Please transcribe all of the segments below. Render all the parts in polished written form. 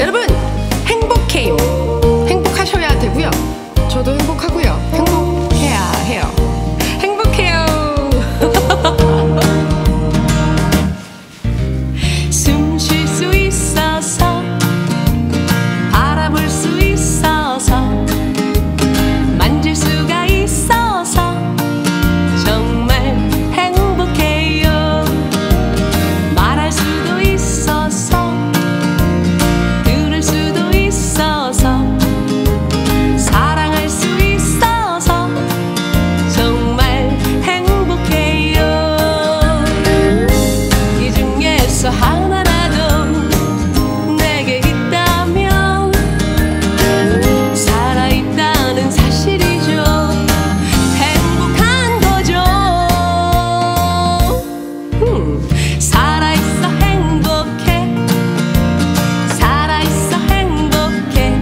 여러분 행복해요. 행복하셔야 되고요. 저도 행복하고요. 행복해야 해요. 행복해요. 숨 쉴 수 있어서 바라볼 수 있어서 만질 수가 있어서 정말 행복해요. 말할 수도 있어서 들을 수도 있어서 사랑할 수 있어서 정말 행복해요. 이 중에서 하나라도 내게 있다면 살아있다는 사실이죠. 행복한 거죠. 살아있어 행복해. 살아있어 행복해.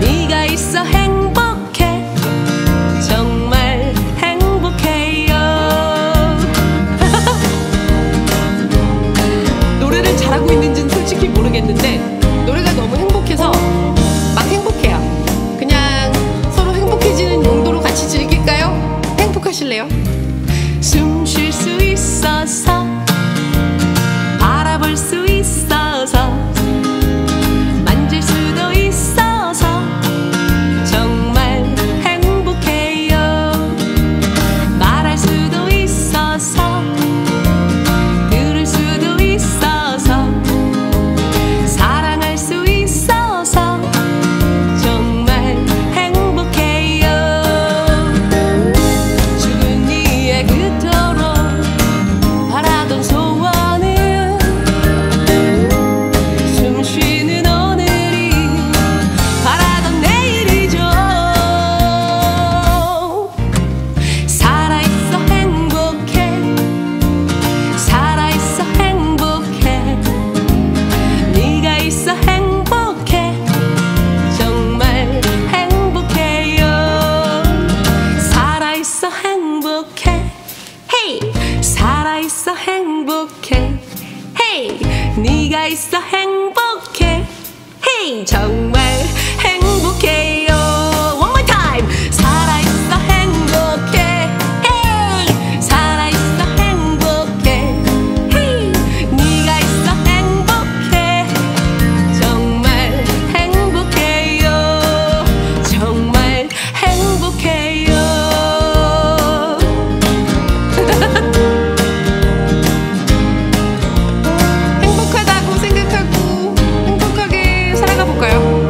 네가 있어 행복해. 정말 행복해요. 노래를 잘하고 있는지는 솔직히 모르겠는데 노래가 너무 행복해서 막 행복해요. 그냥 서로 행복해지는 용도로 같이 즐길까요? 행복하실래요? 숨 쉴 수 있어서 바라볼 수 있어서 만질 수도 있어서 정말 행복해요. 말할 수도 있어서 들을 수도 있어서 사랑할 수 있어서 정말 행복해요. 주근이의 그토록 바라던 소원은 숨 쉬는 오늘이 바라던 내일이죠. 살아있어 행복해. 살아있어 행복해. 네가 있어 행복해. 정말 행복해요. 살아있어 행복해. 헤이 살아있어 행복해. 헤이 네가 있어 행복해. 헤이 정말 행복해요. One more time. 살아있어 행복해. 헤이 살아있어 행복해. 헤이 네가 있어 행복해. 정말 행복해요. 정말 행복해요. 행복하다고 생각하고 행복하게 살아가 볼까요?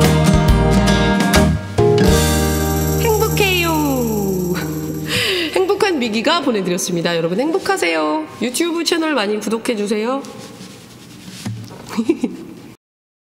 행복해요. 행복한 미기가 보내드렸습니다. 여러분 행복하세요. 유튜브 채널 많이 구독해주세요.